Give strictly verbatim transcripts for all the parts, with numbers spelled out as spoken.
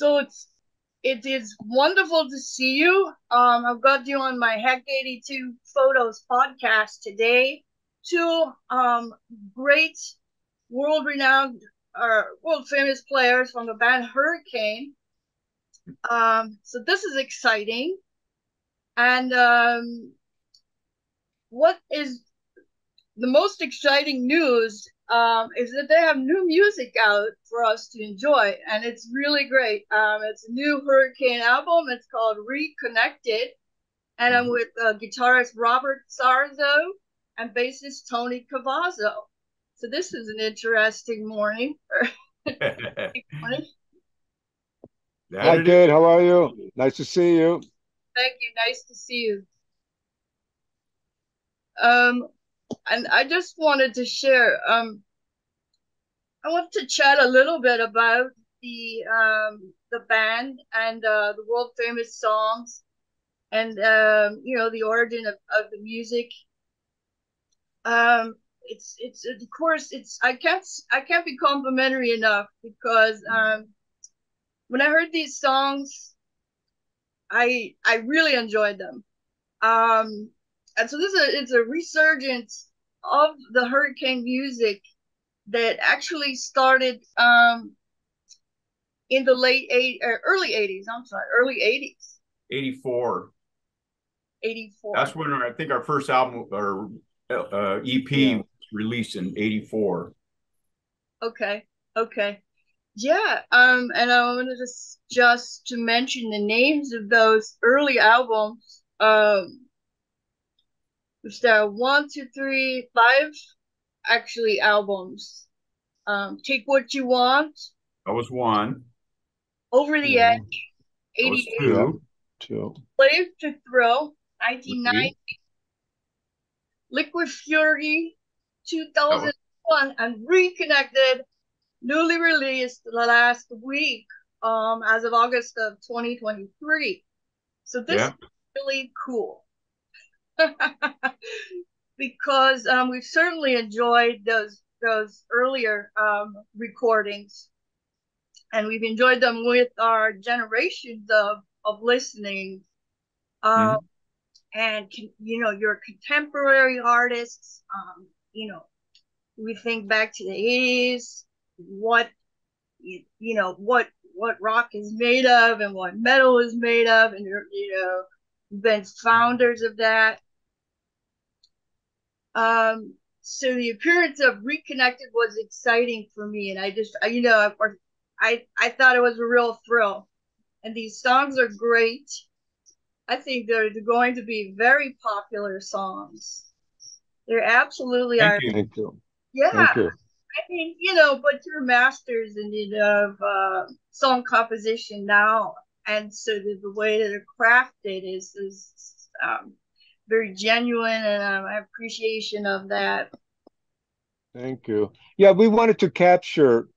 So it's it is wonderful to see you. Um, I've got you on my Hek eighty-two Photos podcast today. Two um, great world-renowned or world-famous players from the band Hurricane. Um, so this is exciting. And um, what is the most exciting news um, is that they have new music out for us to enjoy, and it's really great. Um, it's a new Hurricane album. It's called Reconnected, and I'm with uh, guitarist Robert Sarzo and bassist Tony Cavazo. So this is an interesting morning. Hi, Kate. How are you? Nice to see you. Thank you. Nice to see you. Um, and I just wanted to share. Um, I want to chat a little bit about the um the band and uh, the world famous songs, and um, you know, the origin of, of the music. Um, it's it's of course it's I can't I can't be complimentary enough, because um, when I heard these songs, I I really enjoyed them. Um, and so this is a, it's a resurgence of the Hurricane music that actually started um, in the late eight or early eighties. I'm sorry, early eighties. eighty-four. eighty-four. That's when our, I think our first album or uh, E P yeah. was released in eighty-four. Okay. Okay. Yeah, um, and I wanted to just to mention the names of those early albums. Um, which there are one, two, three, five, actually albums. Um, Take What You Want. That was one. Over the yeah. Edge. eighty-eight. Two. Two. Slave to Thrill. nineteen ninety. Liquid Fury. two thousand one. Was- and Reconnected. Newly released the last week, um, as of August of twenty twenty-three. So this yeah. is really cool. Because um, we've certainly enjoyed those those earlier um, recordings. And we've enjoyed them with our generations of, of listening. Um, mm-hmm. And, you know, your contemporary artists, um, you know, we think back to the eighties. What you, you know what what rock is made of and what metal is made of, and you know, been founders of that. Um so the appearance of Reconnected was exciting for me, and I just you know of course I I thought it was a real thrill, and these songs are great. I think they're going to be very popular songs. They're absolutely Thank are you. Thank you. Yeah. Thank you. I mean, you know, but you're masters in you know, of uh, song composition now, and so the, the way that they're crafted is is um, very genuine, and um, I have appreciation of that. Thank you. Yeah, we wanted to capture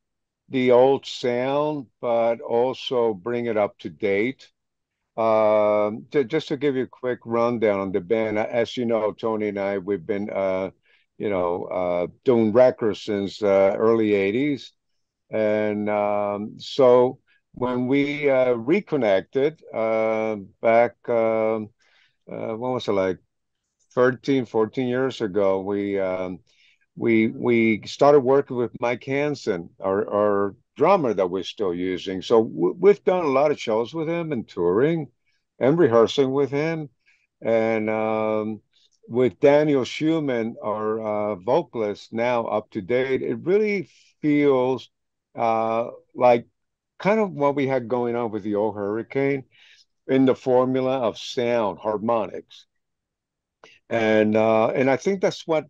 the old sound, but also bring it up to date. Um, to, just to give you a quick rundown on the band, as you know, Tony and I, we've been. Uh, you know, uh, doing records since uh, early eighties. And um, so when we uh, reconnected uh, back, um, uh, when was it, like thirteen, fourteen years ago, we um, we we started working with Mike Hansen, our, our drummer that we're still using. So w- we've done a lot of shows with him and touring and rehearsing with him. And um with Daniel Schumann, our uh, vocalist, now up to date, it really feels uh, like kind of what we had going on with the old Hurricane in the formula of sound, harmonics. And uh, and I think that's what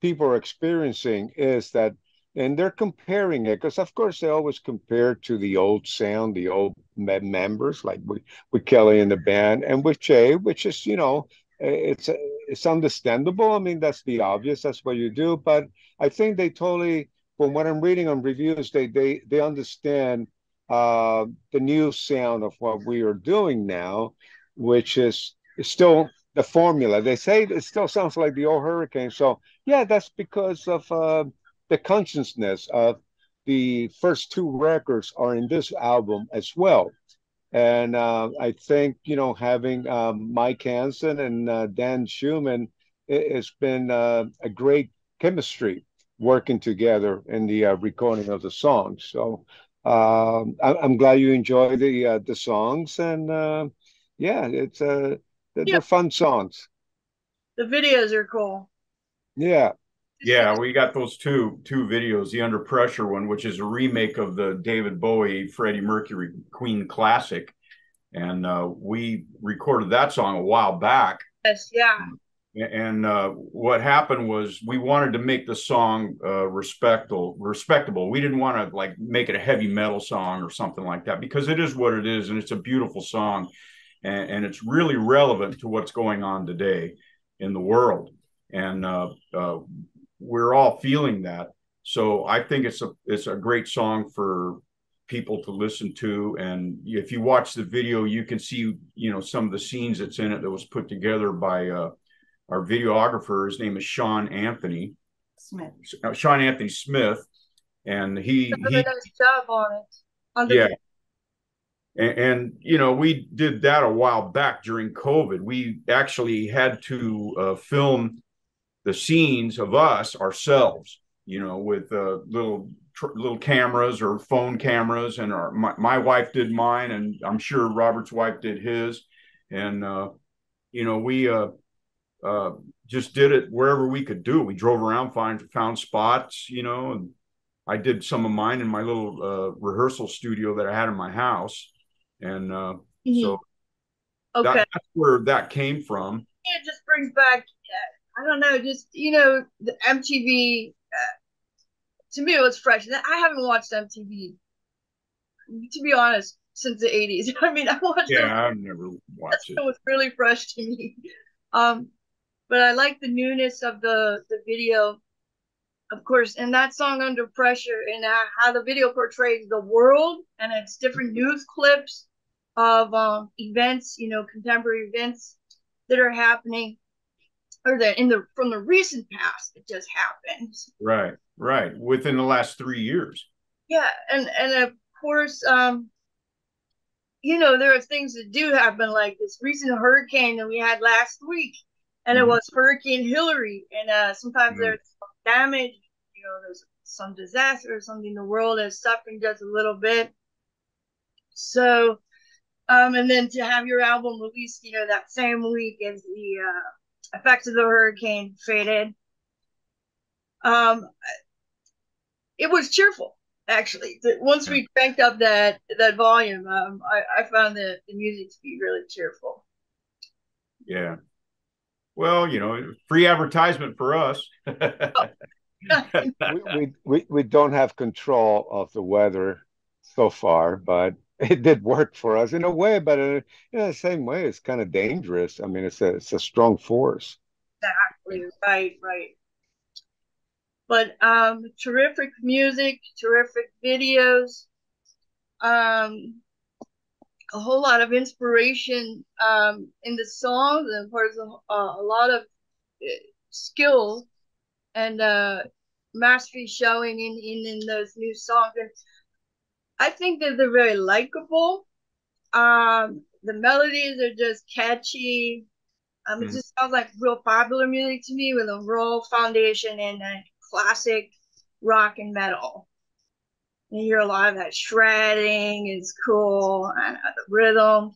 people are experiencing, is that, and they're comparing it, because of course they always compare to the old sound, the old members, like with, with Kelly and the band, and with Jay, which is, you know, it's a, it's understandable. I mean, that's the obvious. That's what you do. But I think they totally, from what I'm reading on reviews, they they they understand uh, the new sound of what we are doing now, which is, is still the formula. They say it still sounds like the old Hurricane. So yeah, that's because of uh, the consciousness of the first two records are in this album as well. And uh, I think, you know, having um, Mike Hansen and uh, Dan Schumann, it, it's been uh, a great chemistry working together in the uh, recording of the songs. So um, I, I'm glad you enjoy the uh, the songs. And uh, yeah, it's uh, they're, yeah. they're fun songs. The videos are cool. Yeah. Yeah, we got those two two videos, the Under Pressure one, which is a remake of the David Bowie, Freddie Mercury, Queen classic. And uh, we recorded that song a while back. Yes, yeah. And uh, what happened was we wanted to make the song uh, respectable, respectable. We didn't want to, like, make it a heavy metal song or something like that, because it is what it is, and it's a beautiful song. And, and it's really relevant to what's going on today in the world. And uh, uh we're all feeling that. So I think it's a it's a great song for people to listen to. And if you watch the video, you can see, you know, some of the scenes that's in it that was put together by uh, our videographer. His name is Sean Anthony Smith. Uh, Sean Anthony Smith, and he, he nice job on it. On the yeah. And, and, you know, we did that a while back during COVID. We actually had to uh, film the scenes of us ourselves, you know, with uh, little tr little cameras or phone cameras, and our my, my wife did mine, and I'm sure Robert's wife did his, and uh, you know, we uh, uh, just did it wherever we could do. We drove around, find found spots, you know, and I did some of mine in my little uh, rehearsal studio that I had in my house, and uh, mm-hmm. so okay. that, that's where that came from. It just brings back. Uh... I don't know, just, you know, the M T V, uh, to me, it was fresh. I haven't watched M T V, to be honest, since the eighties. I mean, I watched yeah, it. Yeah, I've never watched it. It was really fresh to me. Um, but I like the newness of the, the video, of course, and that song, Under Pressure, and how the video portrays the world, and it's different news clips of um, events, you know, contemporary events that are happening. Or that in the from the recent past it just happened. Right, right. Within the last three years. Yeah, and and of course, um, you know, there are things that do happen, like this recent hurricane that we had last week, and mm-hmm. it was Hurricane Hillary. And uh, sometimes mm-hmm. there's some damage, you know, there's some disaster or something the world is suffering just a little bit. So, um, and then to have your album released, you know, that same week as the. Uh, effects of the hurricane faded. Um, it was cheerful, actually. Once we cranked up that that volume, um, I, I found the, the music to be really cheerful. Yeah. Well, you know, free advertisement for us. we, we, we, we don't have control of the weather so far, but it did work for us in a way, but in the same way, it's kind of dangerous. I mean, it's a it's a strong force. Exactly, right, right. But um, terrific music, terrific videos, um, a whole lot of inspiration um, in the songs, and of course, a, a lot of skill and uh, mastery showing in, in, in those new songs. And I think that they're very likable. Um, the melodies are just catchy. Um, mm-hmm. It just sounds like real popular music to me, with a real foundation and a classic rock and metal. You hear a lot of that shredding. It's cool. And uh, the rhythm.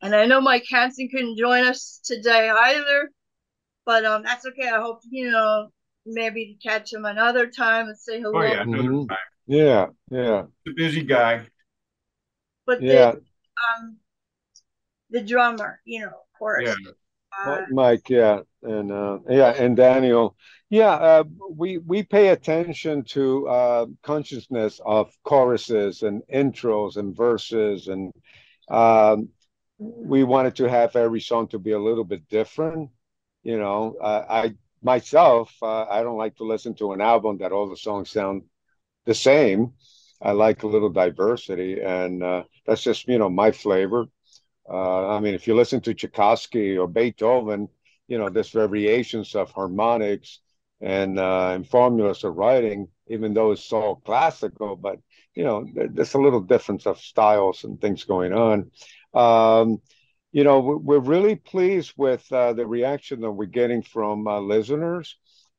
And I know Mike Hansen couldn't join us today either, but um, that's okay. I hope, you know, maybe to catch him another time and say hello. Oh, yeah, another time. Yeah, yeah. He's a busy guy. But yeah. the, um, the drummer, you know, of course. Yeah. Uh, Mike, yeah, and uh, yeah, and Daniel, yeah. Uh, we we pay attention to uh, consciousness of choruses and intros and verses, and um, we wanted to have every song to be a little bit different. You know, uh, I myself, uh, I don't like to listen to an album that all the songs sound the same. I like a little diversity, and uh, that's just, you know, my flavor. Uh, I mean, if you listen to Tchaikovsky or Beethoven, you know, there's variations of harmonics and, uh, and formulas of writing even though it's so classical, but, you know, there's a little difference of styles and things going on. Um, you know, we're really pleased with uh, the reaction that we're getting from uh, listeners.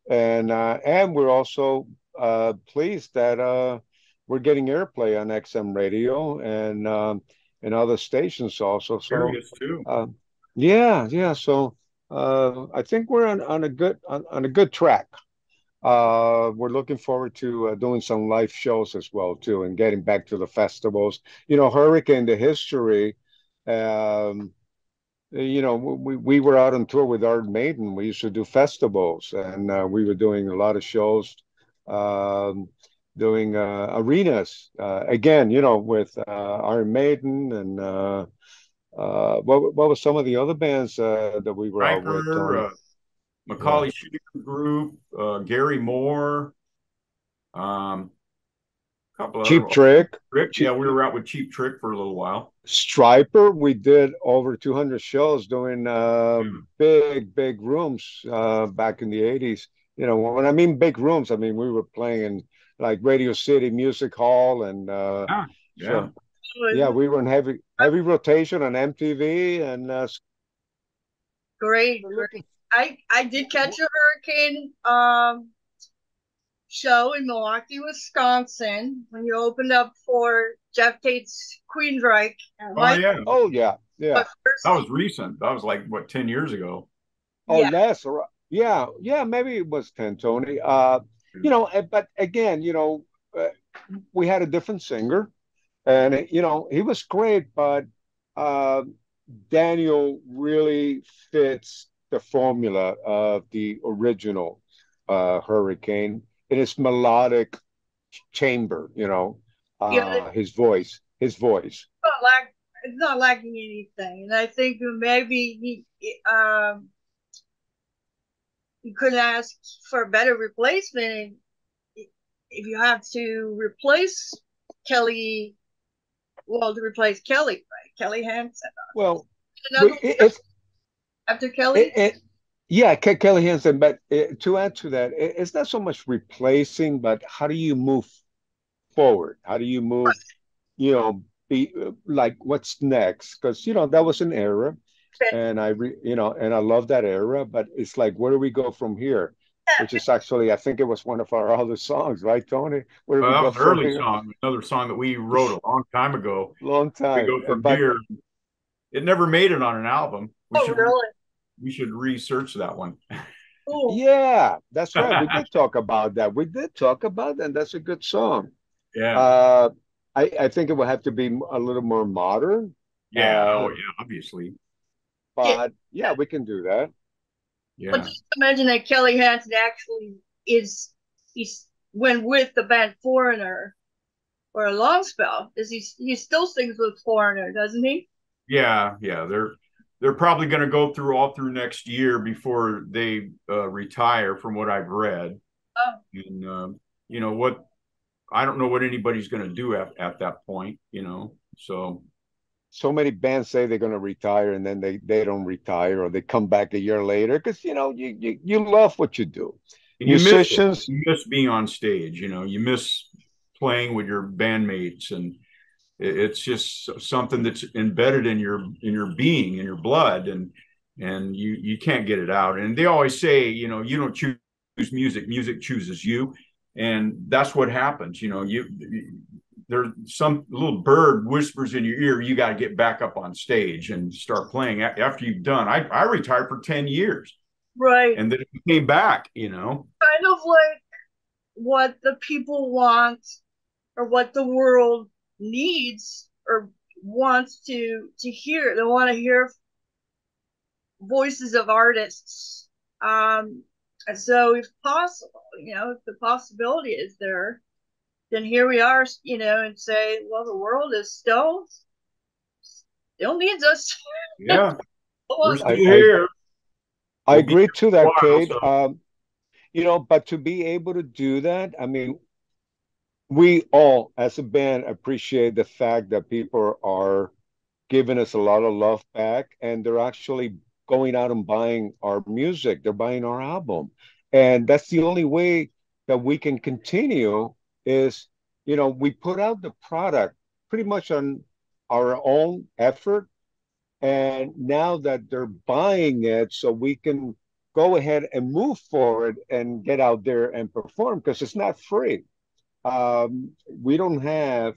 And uh, and we're also uh, pleased that uh, we're getting airplay on X M radio and um, and other stations also. So too. Uh, yeah, yeah. So uh, I think we're on, on a good on, on a good track. Uh, we're looking forward to uh, doing some live shows as well too, and getting back to the festivals. You know, Hurricane, the history. Um, You know, we, we were out on tour with Iron Maiden. We used to do festivals, and uh, we were doing a lot of shows, um, doing uh, arenas. Uh, again, you know, with uh, Iron Maiden and uh, uh, what what were some of the other bands uh, that we were Striper, out with? Um, uh, Macaulay yeah. Shooter Group, uh, Gary Moore, um, a couple of Cheap Trick. Trick. Cheap. Yeah, we were out with Cheap Trick for a little while. Striper, we did over two hundred shows doing uh, mm. big, big rooms uh, back in the eighties. You know, when I mean big rooms, I mean we were playing in like Radio City Music Hall, and uh, ah, yeah, so, yeah, we were in heavy, heavy rotation on M T V and uh, great. great. I I did catch a Hurricane um, show in Milwaukee, Wisconsin, when you opened up for Jeff Tate's Queensryche. Oh, Mike. yeah. Oh, yeah. Yeah. That was recent. That was like, what, ten years ago? Oh, yeah. That's right. Yeah. Yeah. Maybe it was ten, Tony. Uh, you know, but again, you know, uh, we had a different singer, and, you know, he was great, but uh, Daniel really fits the formula of the original uh, Hurricane in its melodic chamber, you know. Uh, yeah, his voice, his voice. Not lack, it's not lacking anything, and I think maybe he, um, you couldn't ask for a better replacement. If you have to replace Kelly, well, to replace Kelly, right? Kelly Hansen. Well, we, it, after Kelly, it, it, yeah, Ke Kelly Hansen. But it, to add to that, it, it's not so much replacing, but how do you move forward? How do you move, you know, be like, what's next? Because, you know, that was an era, and I re, you know, and I love that era, but it's like, where do we go from here? Which is actually, I think it was one of our other songs, right, Tony? Where do well, we that was an early here? song, another song that we wrote a long time ago. Long time. We go from but, here. It never made it on an album. We oh, should, really? We should research that one. Ooh. Yeah, that's right. We did talk about that. We did talk about that, and that's a good song. Yeah, uh, I, I think it will have to be a little more modern. Yeah, uh, oh yeah, obviously. But yeah. yeah, we can do that. Yeah. But just imagine that Kelly Hansen actually is he's when with the band Foreigner for a long spell. Is he he still sings with Foreigner, doesn't he? Yeah, yeah. They're they're probably going to go through all through next year before they uh, retire, from what I've read. Oh. And uh, you know what. I don't know what anybody's going to do at, at that point, you know. So, so many bands say they're going to retire, and then they they don't retire, or they come back a year later because you know you you you love what you do. And musicians, you miss, you miss being on stage, you know. You miss playing with your bandmates, and it, it's just something that's embedded in your in your being, in your blood, and and you you can't get it out. And they always say, you know, you don't choose music; music chooses you. And that's what happens, you know. You, you there's some little bird whispers in your ear. You got to get back up on stage and start playing after you've done. I I retired for ten years, right? And then it came back, you know. Kind of like what the people want, or what the world needs, or wants to to hear. They want to hear voices of artists. Um. So if possible, you know, if the possibility is there, then here we are, you know, and say, well, the world is still, still needs us. Yeah. We're still I, here. I, I agree to that, Kate. So. Um, you know, but to be able to do that, I mean, we all as a band appreciate the fact that people are giving us a lot of love back, and they're actually going out and buying our music. They're buying our album, and that's the only way that we can continue is, you know, we put out the product pretty much on our own effort. And now that they're buying it, so we can go ahead and move forward and get out there and perform, because it's not free. Um, we don't have,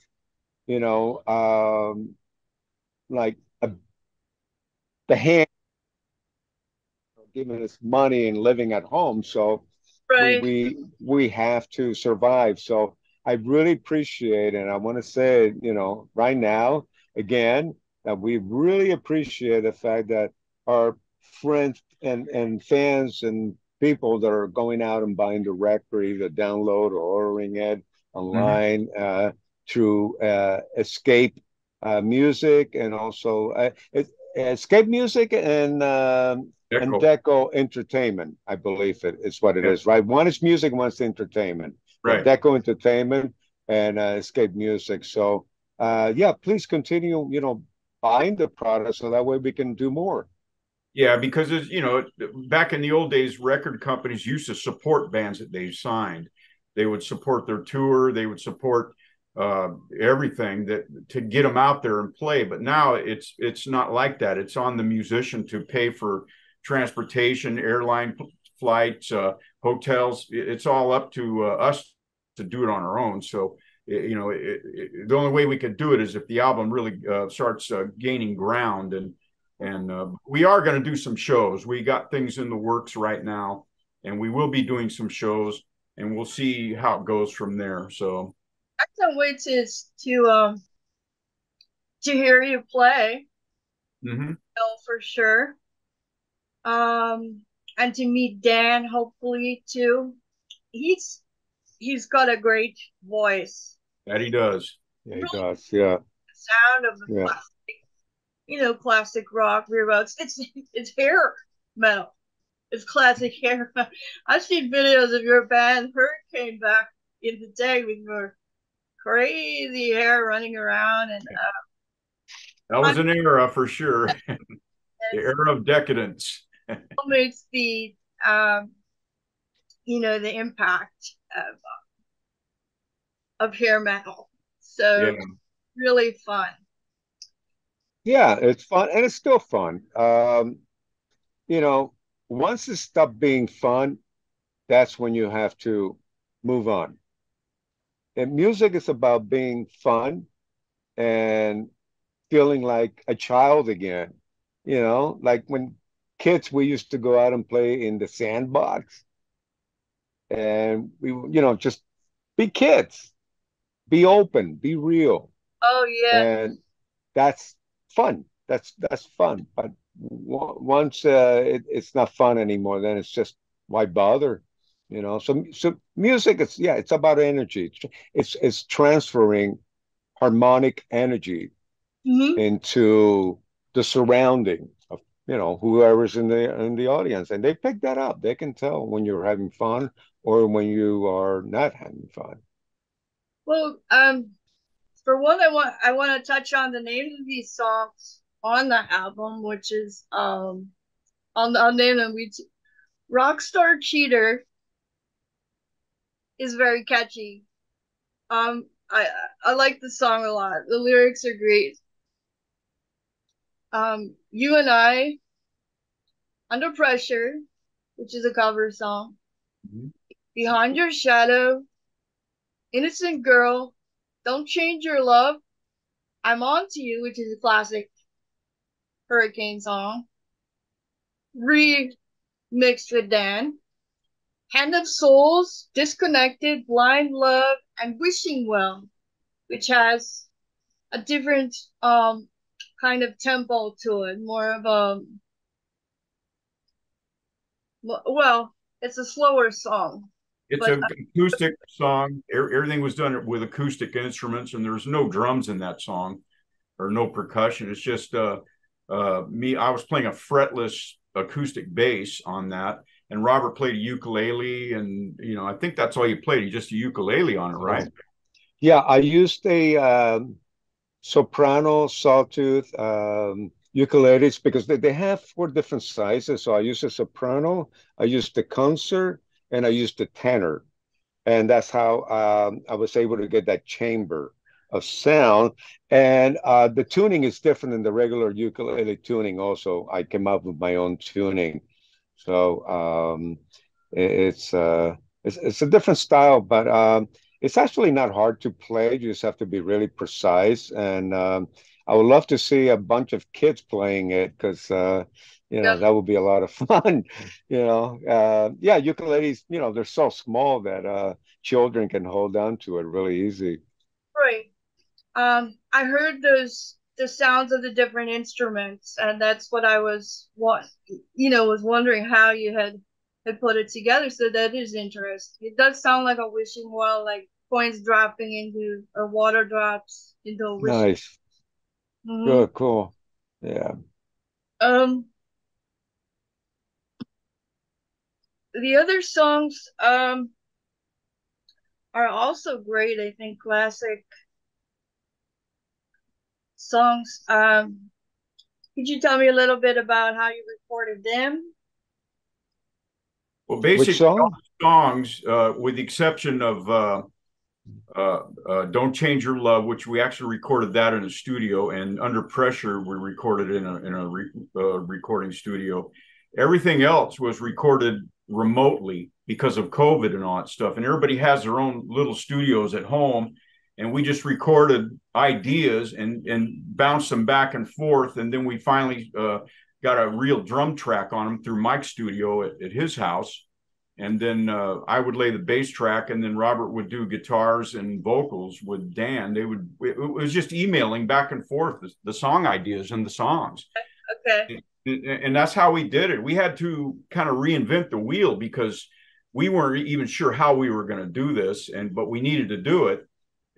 you know, um, like a, the hand giving us money and living at home. So right. we, we have to survive. So I really appreciate it. And I want to say, you know, right now, again, that we really appreciate the fact that our friends and, and fans and people that are going out and buying the record, the download or ordering it online mm-hmm. uh, through uh, Escape uh, Music and also uh, it, Escape Music and, uh, Deco. and Deco Entertainment, I believe it is what it yeah. is, right? One is music, one's entertainment. Right. Deco Entertainment and uh, Escape Music. So, uh, yeah, please continue, you know, buying the product so that way we can do more. Yeah, because, as you know, back in the old days, record companies used to support bands that they signed. They would support their tour. They would support uh, everything that to get them out there and play. But now it's it's not like that. It's on the musician to pay for transportation, airline flights, uh, hotels. It's all up to uh, us to do it on our own. So, you know, it, it, the only way we could do it is if the album really uh, starts uh, gaining ground. And And uh, we are going to do some shows. We got things in the works right now, and we will be doing some shows, and we'll see how it goes from there. So I can't wait to to um to hear you play. Mm-hmm. Oh, for sure. Um, and to meet Dan, hopefully too. He's he's got a great voice. That he does. Yeah, he really does. Yeah. The sound of the yeah. plastic. You know, classic rock, rewrites. It's it's hair metal. It's classic hair metal. I've seen videos of your band Hurricane back in the day with your crazy hair running around, and uh, that was I, an era for sure. The era of decadence. It's the um, you know, the impact of of hair metal. So yeah. really fun. Yeah, it's fun, and it's still fun. Um, you know, once it stopped being fun, that's when you have to move on. And music is about being fun and feeling like a child again. You know, like when kids, we used to go out and play in the sandbox. And, we, you know, just be kids. Be open. Be real. Oh, yeah. And that's... fun. That's that's fun. But w once uh, it, it's not fun anymore, then it's just, why bother? You know. So so music, it's yeah, it's about energy. It's it's transferring harmonic energy mm-hmm. into the surrounding of, you know, whoever's in the in the audience, and they pick that up. They can tell when you're having fun or when you are not having fun. Well, um. For one, I want I want to touch on the names of these songs on the album, which is um, I'll, I'll name them. We Rockstar Cheater is very catchy. Um, I I like the song a lot. The lyrics are great. Um, You and I, Under Pressure, which is a cover song. Mm-hmm. Behind Your Shadow, Innocent Girl. Don't Change Your Love, I'm On To You, which is a classic Hurricane song, remixed with Dan. Hand of Souls, Disconnected, Blind Love, and Wishing Well, which has a different um, kind of tempo to it, more of a, well, it's a slower song. It's an acoustic song. Everything was done with acoustic instruments, and there's no drums in that song or no percussion. It's just uh, uh, me. I was playing a fretless acoustic bass on that, and Robert played a ukulele, and, you know, I think that's all you played. You just a ukulele on it, right? Yeah, I used a um, soprano sawtooth um, ukuleles because they, they have four different sizes. So I used a soprano, I used the concert, and I used the tenor. And that's how um, I was able to get that chamber of sound. And uh, the tuning is different than the regular ukulele tuning also. I came up with my own tuning. So um, it's, uh, it's, it's a different style, but um, it's actually not hard to play. You just have to be really precise. And um, I would love to see a bunch of kids playing it because, uh, you know, yeah. that would be a lot of fun. You know, uh, yeah, ukuleles, you know, they're so small that uh, children can hold on to it really easy. Right. Um, I heard those the sounds of the different instruments, and that's what I was, you know, was wondering how you had, had put it together. So that is interesting. It does sound like a wishing well, like coins dropping into, or water drops into a wishing well. Nice. Mm-hmm. Good, cool. Yeah. Um, the other songs um are also great, I think, classic songs. Um, could you tell me a little bit about how you recorded them? Well, basically, song? all the songs, uh, with the exception of uh, uh, uh, Don't Change Your Love, which we actually recorded that in a studio, and Under Pressure, we recorded in a, in a re uh, recording studio. Everything else was recorded remotely because of COVID and all that stuff. And everybody has their own little studios at home. And we just recorded ideas and, and bounced them back and forth. And then we finally uh, got a real drum track on them through Mike's studio at, at his house. And then uh, I would lay the bass track, and then Robert would do guitars and vocals with Dan. They would, it was just emailing back and forth the, the song ideas and the songs. Okay. And, and that's how we did it. We had to kind of reinvent the wheel because we weren't even sure how we were going to do this, and but we needed to do it.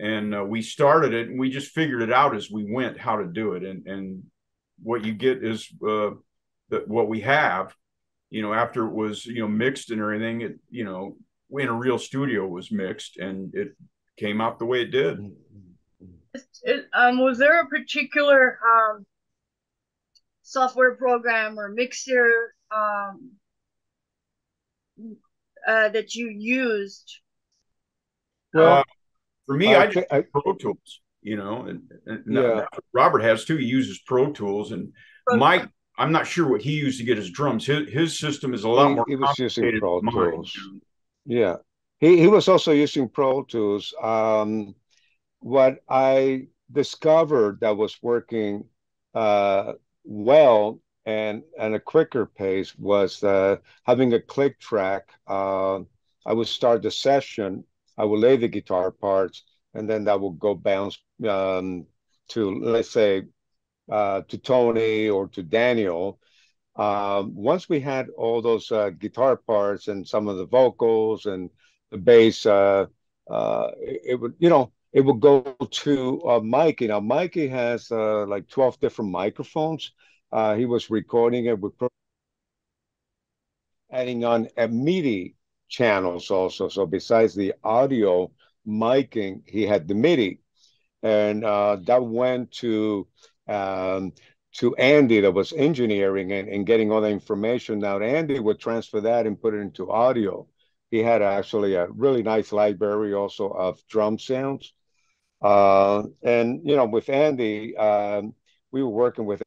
And uh, we started it, and we just figured it out as we went how to do it. And and what you get is uh, the, what we have, you know, after it was, you know, mixed and everything, it, you know, in a real studio was mixed, and it came out the way it did. It, um, was there a particular um, software program or mixer um, uh, that you used? Well. Uh, For me, uh, I just I, Pro Tools, you know, and, and yeah. Robert has too. He uses Pro Tools, and Pro Mike, Tools. I'm not sure what he used to get his drums. His his system is a lot he, more. He was using Pro Tools. Yeah, he he was also using Pro Tools. Um, what I discovered that was working uh, well and and a quicker pace was uh, having a click track. Uh, I would start the session. I will lay the guitar parts, and then that will go bounce um, to, let's say, uh, to Tony or to Daniel. Um, once we had all those uh, guitar parts and some of the vocals and the bass, uh, uh, it, it would, you know, it would go to uh, Mikey. Now, Mikey has uh, like twelve different microphones. Uh, he was recording it with adding on a MIDI channels also. So besides the audio miking, he had the MIDI, and uh, that went to um, to Andy that was engineering and, and getting all the information. Now Andy would transfer that and put it into audio. He had actually a really nice library also of drum sounds, uh, and you know, with Andy, um, we were working with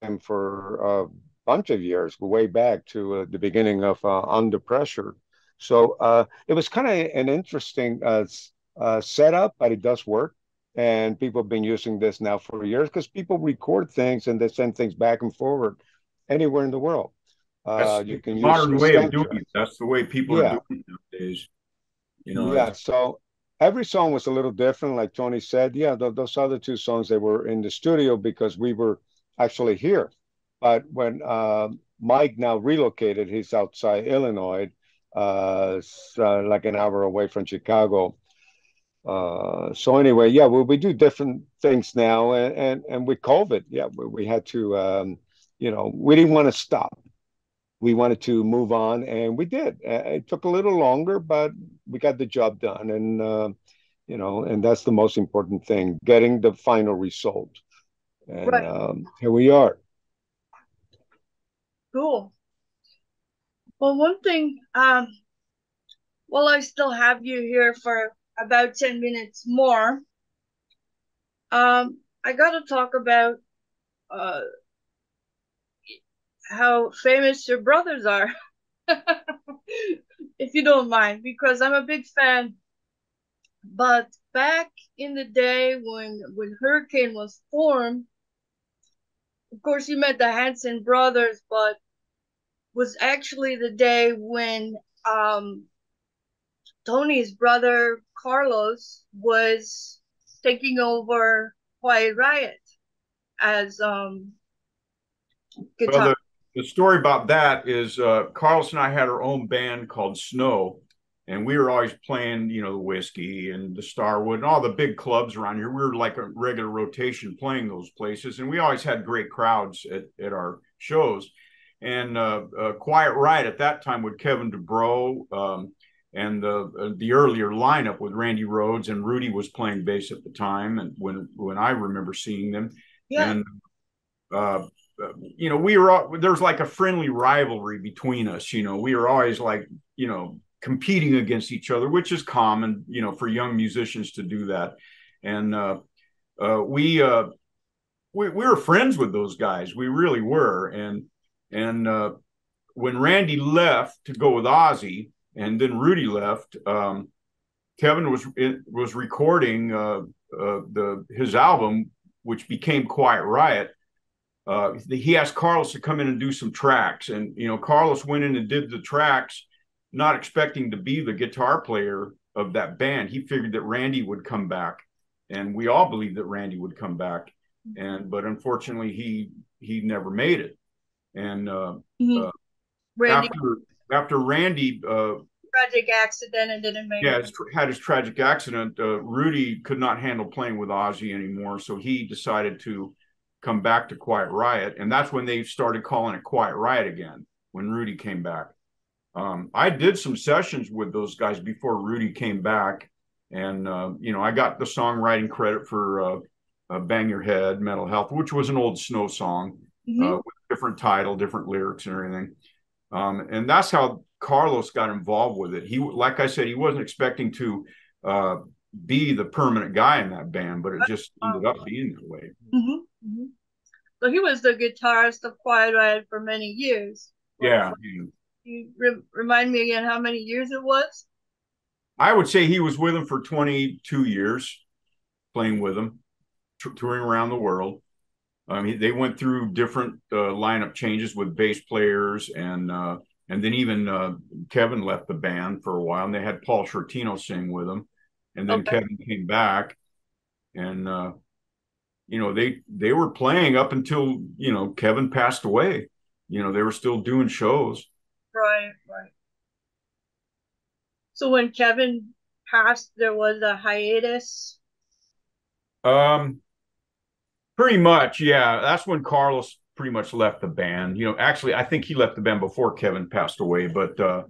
him for a bunch of years, way back to uh, the beginning of uh, Under Pressure. So uh, it was kind of an interesting uh, uh, setup, but it does work. And people have been using this now for years because people record things and they send things back and forward anywhere in the world. Uh, you can use modern way of doing it. That's the way people yeah. are doing it nowadays. You know. Yeah. So every song was a little different, like Tony said. Yeah, th those other two songs, they were in the studio because we were actually here. But when uh, Mike now relocated, he's outside Illinois. Uh, so like an hour away from Chicago. Uh, so anyway, yeah, we, we do different things now, and and, and with COVID, yeah, we, we had to, um, you know, we didn't want to stop. We wanted to move on, and we did. It took a little longer, but we got the job done, and uh, you know, and that's the most important thing: getting the final result. And right. um, here we are. Cool. Well, one thing um, Well, I still have you here for about ten minutes more. Um, I got to talk about uh, how famous your brothers are, if you don't mind, because I'm a big fan. But back in the day when, when Hurricane was formed, of course, you met the Hansen brothers, but was actually the day when um, Tony's brother, Carlos, was taking over Quiet Riot as um, guitar. Well, the, the story about that is uh, Carlos and I had our own band called Snow, and we were always playing, you know, the Whiskey and the Starwood and all the big clubs around here. We were like a regular rotation playing those places, and we always had great crowds at, at our shows. And uh, uh, Quiet Riot at that time with Kevin Dubrow um, and the uh, the earlier lineup with Randy Rhodes, and Rudy was playing bass at the time. And when when I remember seeing them, yeah. and uh, you know, we were all, there was like a friendly rivalry between us. You know, we were always like you know competing against each other, which is common, you know, for young musicians to do that. And uh, uh, we, uh, we we were friends with those guys. We really were, and. And uh, when Randy left to go with Ozzy, and then Rudy left, um, Kevin was it, was recording uh, uh, the his album, which became Quiet Riot. Uh, he asked Carlos to come in and do some tracks, and you know Carlos went in and did the tracks, not expecting to be the guitar player of that band. He figured that Randy would come back, and we all believed that Randy would come back, and but unfortunately he he never made it. And uh, mm-hmm. uh, Randy. after after Randy uh, tragic accident and didn't make yeah it. had his tragic accident, uh, Rudy could not handle playing with Ozzy anymore, so he decided to come back to Quiet Riot, and that's when they started calling it Quiet Riot again when Rudy came back. Um, I did some sessions with those guys before Rudy came back, and uh, you know I got the songwriting credit for uh, uh, "Bang Your Head," "Mental Health," which was an old Snow song. Mm-hmm. uh, with different title, different lyrics and everything. Um, and that's how Carlos got involved with it. He, like I said, he wasn't expecting to uh, be the permanent guy in that band, but it just ended up being that way. Mm-hmm. Mm-hmm. So he was the guitarist of Quiet Riot for many years. Well, yeah. Can you re remind me again how many years it was? I would say he was with them for twenty-two years, playing with them, touring around the world. I mean, they went through different uh, lineup changes with bass players, and uh, and then even uh, Kevin left the band for a while, and they had Paul Shortino sing with them, and then okay. Kevin came back, and uh, you know they they were playing up until you know Kevin passed away. You know they were still doing shows. Right, right. So when Kevin passed, there was a hiatus. Um. Pretty much, yeah. That's when Carlos pretty much left the band. You know, actually, I think he left the band before Kevin passed away. But uh,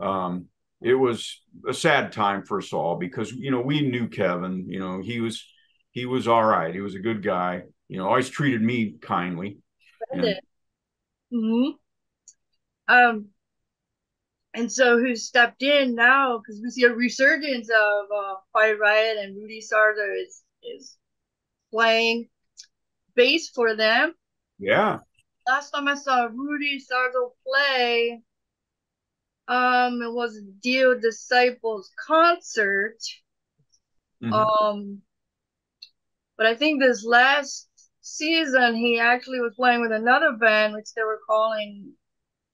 um, it was a sad time for us all because you know we knew Kevin. You know, he was he was all right. He was a good guy. You know, always treated me kindly. And, mm-hmm. Um, and so who stepped in now? Because we see a resurgence of uh, Quiet Riot, and Rudy Sarzo is is playing bass for them. Yeah. Last time I saw Rudy Sarzo play, um, it was a Dio Disciples concert. Mm-hmm. Um, but I think this last season he actually was playing with another band, which they were calling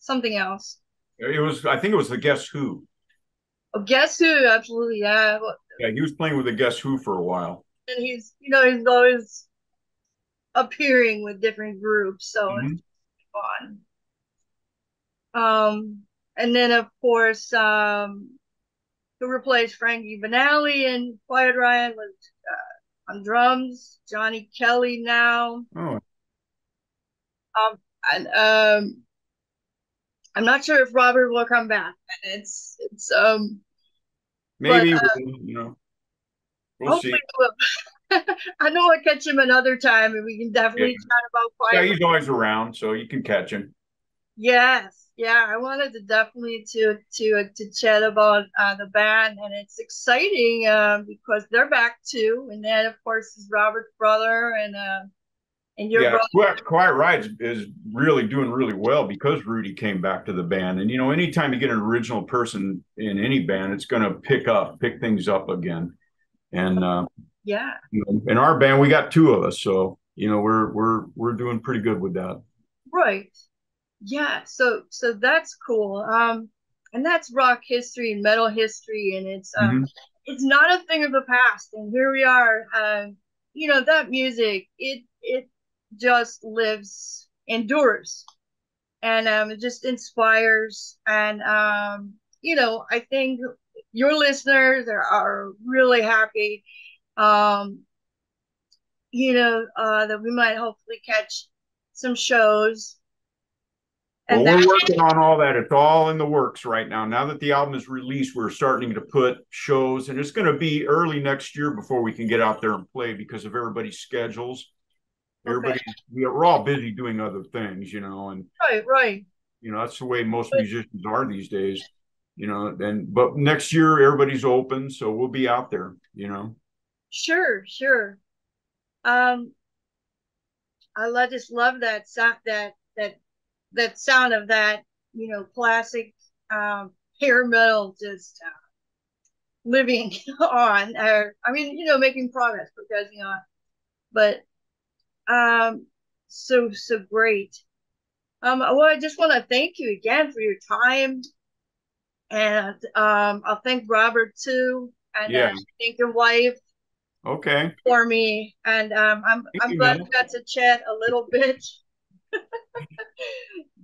something else. It was, I think, it was the Guess Who. Oh, Guess Who, absolutely, yeah. Yeah, he was playing with the Guess Who for a while. And he's, you know, he's always appearing with different groups, so mm-hmm. it's fun. Um, and then, of course, um, who replaced Frankie Banali and Quiet Riot was uh, on drums, Johnny Kelly now. Oh. Um, and, um, I'm not sure if Robert will come back. It's, it's, um, maybe, but, uh, you know. We'll Hopefully see. We'll. I know I'll catch him another time, and we can definitely yeah. chat about Quiet. Yeah, he's always around, so you can catch him. Yes. Yeah, I wanted to definitely to to to chat about uh, the band, and it's exciting uh, because they're back too. And that, of course, is Robert's brother and uh, and your yeah, brother. Quiet Riot is really doing really well because Rudy came back to the band. And you know, anytime you get an original person in any band, it's going to pick up, pick things up again. And uh, yeah, you know, in our band, we got two of us, so you know, we're we're we're doing pretty good with that. Right. Yeah, so so that's cool, um, and that's rock history and metal history, and it's um, mm-hmm. it's not a thing of the past. And here we are, uh, you know, that music it it just lives, endures, and um, it just inspires. And um, you know, I think your listeners are, are really happy, um, you know, uh, that we might hopefully catch some shows. Well, we're working on all that. It's all in the works right now. Now that the album is released, we're starting to put shows, and it's going to be early next year before we can get out there and play because of everybody's schedules. Everybody, okay. We're all busy doing other things, you know. And right, right. You know, that's the way most but, musicians are these days, you know. And but next year, everybody's open, so we'll be out there, you know. Sure, sure. Um, I just love that that that. That sound of that, you know, classic um, hair metal just uh, living on. Or, I mean, you know, making progress, progressing on. But um, so, so great. Um, well, I just want to thank you again for your time. And um, I'll thank Robert, too. And yeah. uh, thank your wife. Okay. For me. And um, I'm, I'm glad we got to chat a little bit.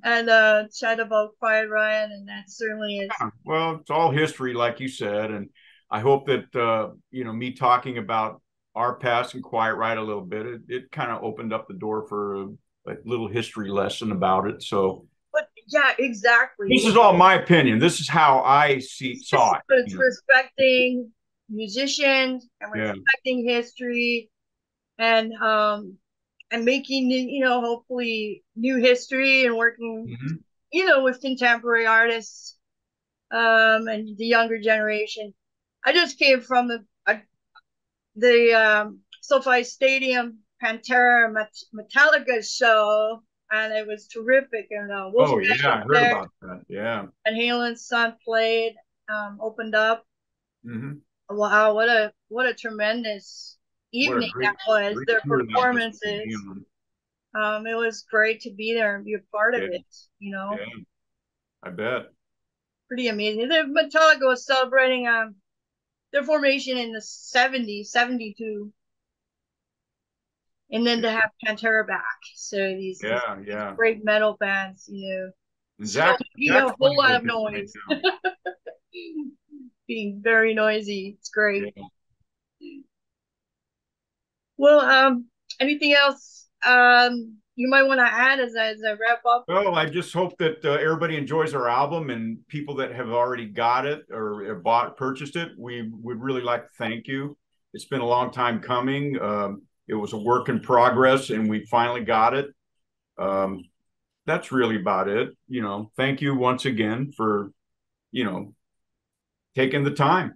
And uh chat about Quiet Riot, and that certainly is yeah, well, it's all history, like you said, and I hope that uh you know, me talking about our past and Quiet Riot a little bit, it, it kind of opened up the door for a, a little history lesson about it. So but yeah, exactly, this is all my opinion, this is how I see saw it. It's respecting musicians and respecting yeah. history, and um and making, you know, hopefully new history, and working, mm-hmm. you know, with contemporary artists um, and the younger generation. I just came from the uh, the um, SoFi Stadium Pantera Metallica show, and it was terrific. And uh, Wolf oh yeah, I heard there. About that. Yeah, and Halen's son played, um, opened up. Mm-hmm. Wow, what a what a tremendous. Evening great, that was their performances. Um, it was great to be there and be a part yeah. of it. You know, yeah. I bet. Pretty amazing. The Metallica was celebrating um their formation in the seventies, seventy-two, and then yeah. to have Pantera back. So these, yeah, these, yeah. these great metal bands, you know, exactly. So you know, a whole lot of noise, being very noisy. It's great. Yeah. Well, um, anything else um, you might want to add as I, as I wrap up? Well, I just hope that uh, everybody enjoys our album, and people that have already got it or bought, purchased it, we would really like to thank you. It's been a long time coming. Um, it was a work in progress, and we finally got it. Um, that's really about it. You know, thank you once again for, you know, taking the time.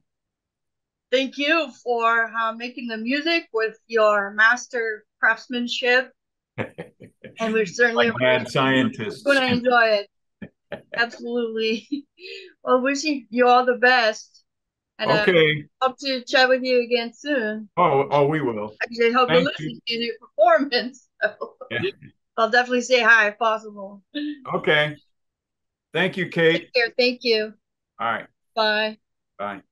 Thank you for uh, making the music with your master craftsmanship, and we're certainly like mad scientists. Going to enjoy it. Absolutely. Well, wishing you all the best. And okay. I hope to chat with you again soon. Oh, oh, we will. Actually, I hope you listen to your performance. So. Yeah. I'll definitely say hi if possible. Okay. Thank you, Kate. Take care. Thank you. All right. Bye. Bye.